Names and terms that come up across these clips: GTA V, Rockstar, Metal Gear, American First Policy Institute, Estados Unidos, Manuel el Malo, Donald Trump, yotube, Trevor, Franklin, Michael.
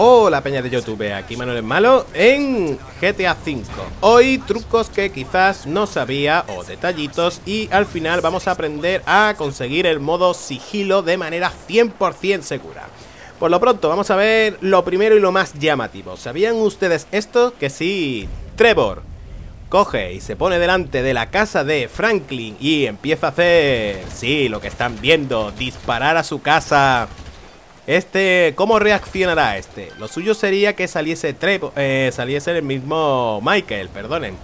Hola peña de YouTube, aquí Manuel el Malo en GTA V. Hoy trucos que quizás no sabía o detallitos, y al final vamos a aprender a conseguir el modo sigilo de manera 100% segura. Por lo pronto vamos a ver lo primero y lo más llamativo. ¿Sabían ustedes esto? Que sí, Trevor coge y se pone delante de la casa de Franklin y empieza a hacer, sí, lo que están viendo, disparar a su casa. ¿Cómo reaccionará este? Lo suyo sería que saliese el mismo Michael, perdonen.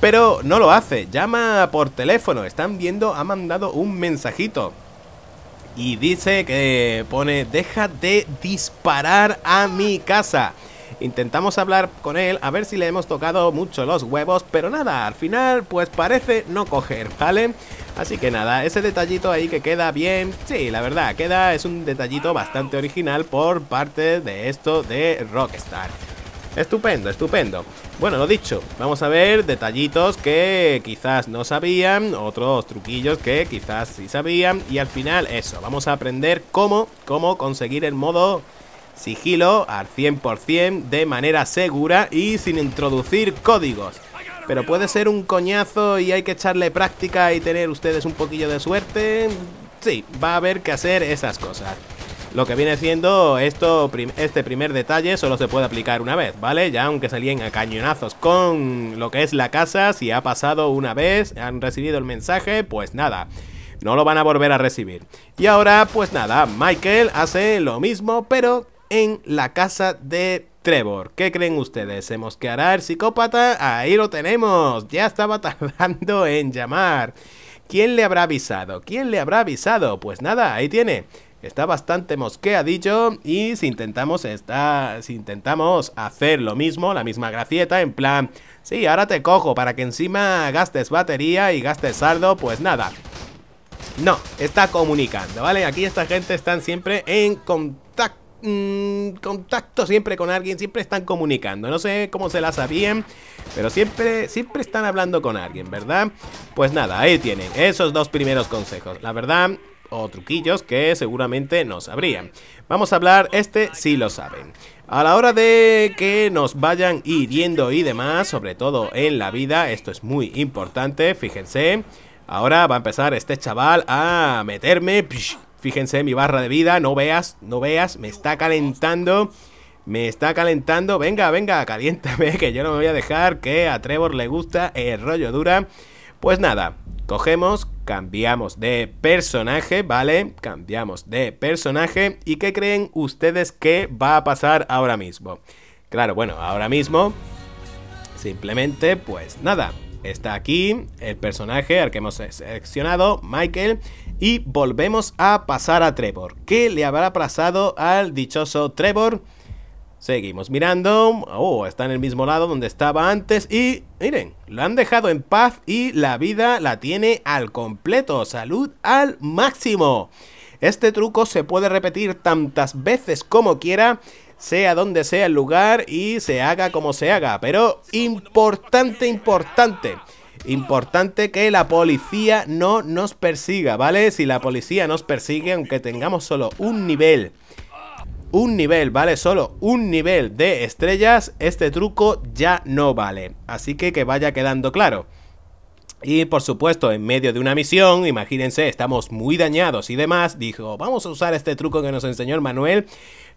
Pero no lo hace, llama por teléfono, están viendo, ha mandado un mensajito. Y dice que pone, deja de disparar a mi casa. Intentamos hablar con él, a ver si le hemos tocado mucho los huevos, pero nada, al final pues parece no coger, ¿vale? Así que nada, ese detallito ahí que queda bien, sí, la verdad, es un detallito bastante original por parte de esto de Rockstar. Estupendo, estupendo. Bueno, lo dicho, vamos a ver detallitos que quizás no sabían, otros truquillos que quizás sí sabían, y al final eso, vamos a aprender cómo conseguir el modo sigilo al 100% de manera segura y sin introducir códigos. Pero puede ser un coñazo y hay que echarle práctica y tener ustedes un poquillo de suerte. Sí, va a haber que hacer esas cosas. Lo que viene siendo esto, este primer detalle solo se puede aplicar una vez, ¿vale? Ya aunque salían a cañonazos con lo que es la casa, si ha pasado una vez, han recibido el mensaje, pues nada, no lo van a volver a recibir. Y ahora, pues nada, Michael hace lo mismo, pero en la casa de Trevor. ¿Qué creen ustedes? ¿Se mosqueará el psicópata? Ahí lo tenemos. Ya estaba tardando en llamar. ¿Quién le habrá avisado? ¿Quién le habrá avisado? Pues nada, ahí tiene. Está bastante mosqueadillo. Y si intentamos hacer lo mismo, la misma gracieta, en plan, sí, ahora te cojo para que encima gastes batería y gastes saldo, pues nada. No, está comunicando, ¿vale? Aquí esta gente están siempre en contacto siempre con alguien, siempre están comunicando, no sé cómo se la sabían, pero siempre están hablando con alguien, ¿verdad? Pues nada, ahí tienen esos dos primeros consejos, la verdad, o truquillos que seguramente no sabrían. Vamos a hablar, sí lo saben. A la hora de que nos vayan hiriendo y demás, sobre todo en la vida, esto es muy importante, fíjense. Ahora va a empezar este chaval a meterme. Fíjense mi barra de vida, no veas, me está calentando, venga, caliéntame, que yo no me voy a dejar, que a Trevor le gusta el rollo dura. Pues nada, cogemos, cambiamos de personaje, ¿vale? Cambiamos de personaje, ¿y qué creen ustedes que va a pasar ahora mismo? Claro, bueno, ahora mismo, simplemente, pues nada. Está aquí el personaje al que hemos seleccionado, Michael, y volvemos a pasar a Trevor. ¿Qué le habrá pasado al dichoso Trevor? Seguimos mirando. Oh, está en el mismo lado donde estaba antes y, miren, lo han dejado en paz y la vida la tiene al completo. Salud al máximo. Este truco se puede repetir tantas veces como quiera, sea donde sea el lugar y se haga como se haga. Pero importante que la policía no nos persiga, ¿vale? Si la policía nos persigue, aunque tengamos solo un nivel, ¿vale? Solo un nivel de estrellas, este truco ya no vale. Así que vaya quedando claro. Y por supuesto, en medio de una misión, imagínense, estamos muy dañados y demás, dijo, vamos a usar este truco que nos enseñó el Manuel.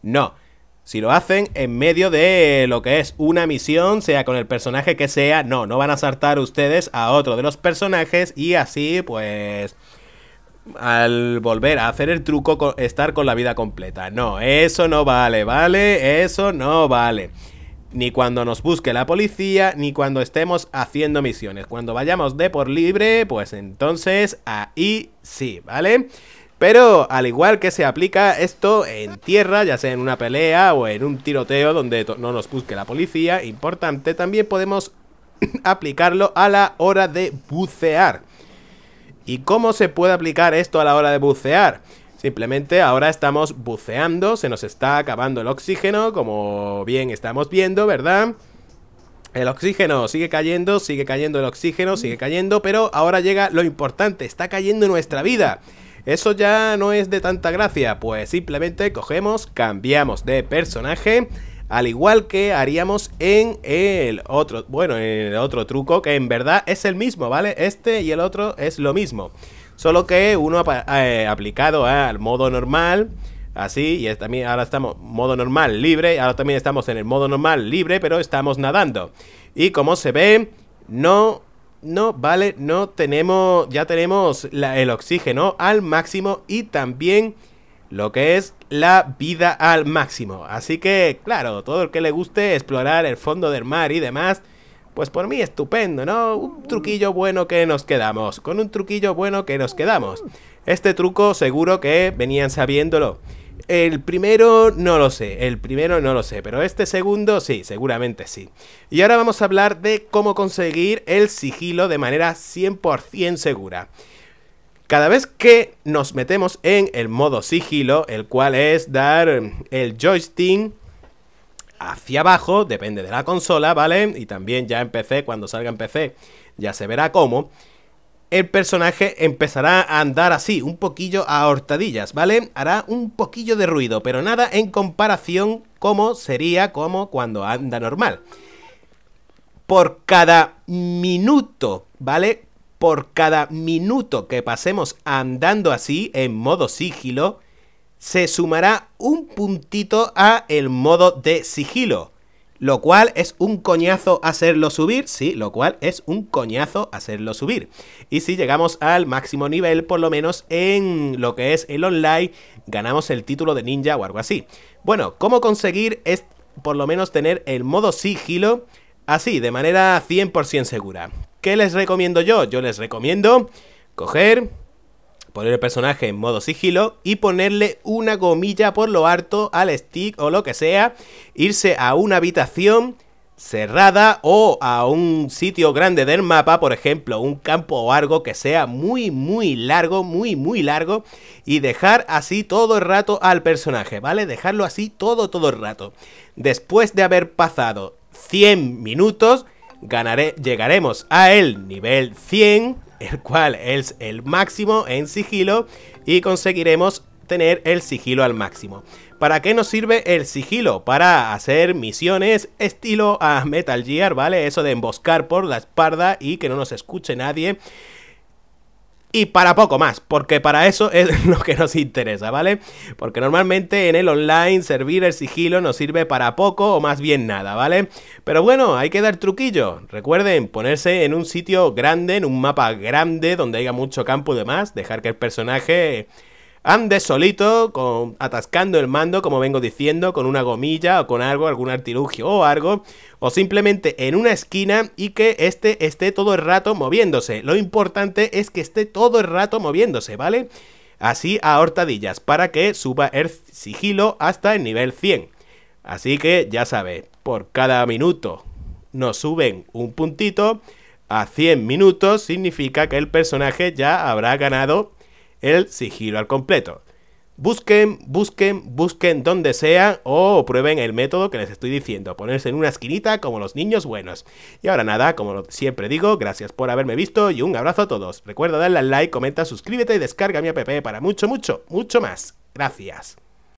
No. Si lo hacen en medio de lo que es una misión, sea con el personaje que sea, no van a saltar ustedes a otro de los personajes y así, pues, al volver a hacer el truco, estar con la vida completa. No, eso no vale, ¿vale? Eso no vale. Ni cuando nos busque la policía, ni cuando estemos haciendo misiones. Cuando vayamos de por libre, pues entonces ahí sí, ¿vale? Pero al igual que se aplica esto en tierra, ya sea en una pelea o en un tiroteo donde no nos busque la policía, importante, también podemos aplicarlo a la hora de bucear. ¿Y cómo se puede aplicar esto a la hora de bucear? Simplemente ahora estamos buceando, se nos está acabando el oxígeno, como bien estamos viendo, ¿verdad? El oxígeno sigue cayendo el oxígeno, sigue cayendo, pero ahora llega lo importante, está cayendo nuestra vida. Eso ya no es de tanta gracia, pues simplemente cogemos, cambiamos de personaje, al igual que haríamos en el otro, bueno, en el otro truco, que en verdad es el mismo, ¿vale? Este y el otro es lo mismo, solo que uno aplicado al modo normal, así, y también ahora estamos modo normal libre, ahora también estamos en el modo normal libre, pero estamos nadando. Y como se ve, no tenemos, ya tenemos el oxígeno al máximo y también lo que es la vida al máximo. Así que, claro, todo el que le guste explorar el fondo del mar y demás, pues por mí estupendo, ¿no? Un truquillo bueno que nos quedamos, con un truquillo bueno que nos quedamos. Este truco seguro que venían sabiéndolo. El primero no lo sé, pero este segundo sí, seguramente sí. Y ahora vamos a hablar de cómo conseguir el sigilo de manera 100% segura. Cada vez que nos metemos en el modo sigilo, el cual es dar el joystick hacia abajo, depende de la consola, ¿vale? Y también ya en PC, cuando salga en PC, ya se verá cómo. El personaje empezará a andar así, un poquillo a hortadillas, ¿vale? Hará un poquillo de ruido, pero nada en comparación como sería como cuando anda normal. Por cada minuto, ¿vale? Por cada minuto que pasemos andando así, en modo sigilo, se sumará un puntito a el modo de sigilo. Lo cual es un coñazo hacerlo subir, sí, lo cual es un coñazo hacerlo subir. Y si llegamos al máximo nivel, por lo menos en lo que es el online, ganamos el título de ninja o algo así. Bueno, ¿cómo conseguir es por lo menos tener el modo sigilo así, de manera 100% segura? ¿Qué les recomiendo yo? Yo les recomiendo coger, poner el personaje en modo sigilo y ponerle una gomilla por lo alto al stick o lo que sea, irse a una habitación cerrada o a un sitio grande del mapa, por ejemplo, un campo o algo que sea muy largo, y dejar así todo el rato al personaje, ¿vale? Dejarlo así todo el rato. Después de haber pasado 100 minutos, llegaremos a el nivel 100, el cual es el máximo en sigilo, y conseguiremos tener el sigilo al máximo. ¿Para qué nos sirve el sigilo? Para hacer misiones estilo a Metal Gear, ¿vale? Eso de emboscar por la espalda y que no nos escuche nadie. Y para poco más, porque para eso es lo que nos interesa, ¿vale? Porque normalmente en el online servir el sigilo nos sirve para poco o más bien nada, ¿vale? Pero bueno, hay que dar truquillo. Recuerden, ponerse en un sitio grande, en un mapa grande, donde haya mucho campo y demás. Dejar que el personaje ande solito, atascando el mando, como vengo diciendo, con una gomilla o con algo, algún artilugio o algo, o simplemente en una esquina, y que este esté todo el rato moviéndose. Lo importante es que esté todo el rato moviéndose, ¿vale? Así a hortadillas, para que suba el sigilo hasta el nivel 100. Así que ya sabéis, por cada minuto nos suben un puntito. A 100 minutos significa que el personaje ya habrá ganado el sigilo al completo. Busquen donde sea, o prueben el método que les estoy diciendo, ponerse en una esquinita como los niños buenos. Y ahora nada, como siempre digo, gracias por haberme visto y un abrazo a todos. Recuerda darle al like, comenta, suscríbete y descarga mi app para mucho más. Gracias.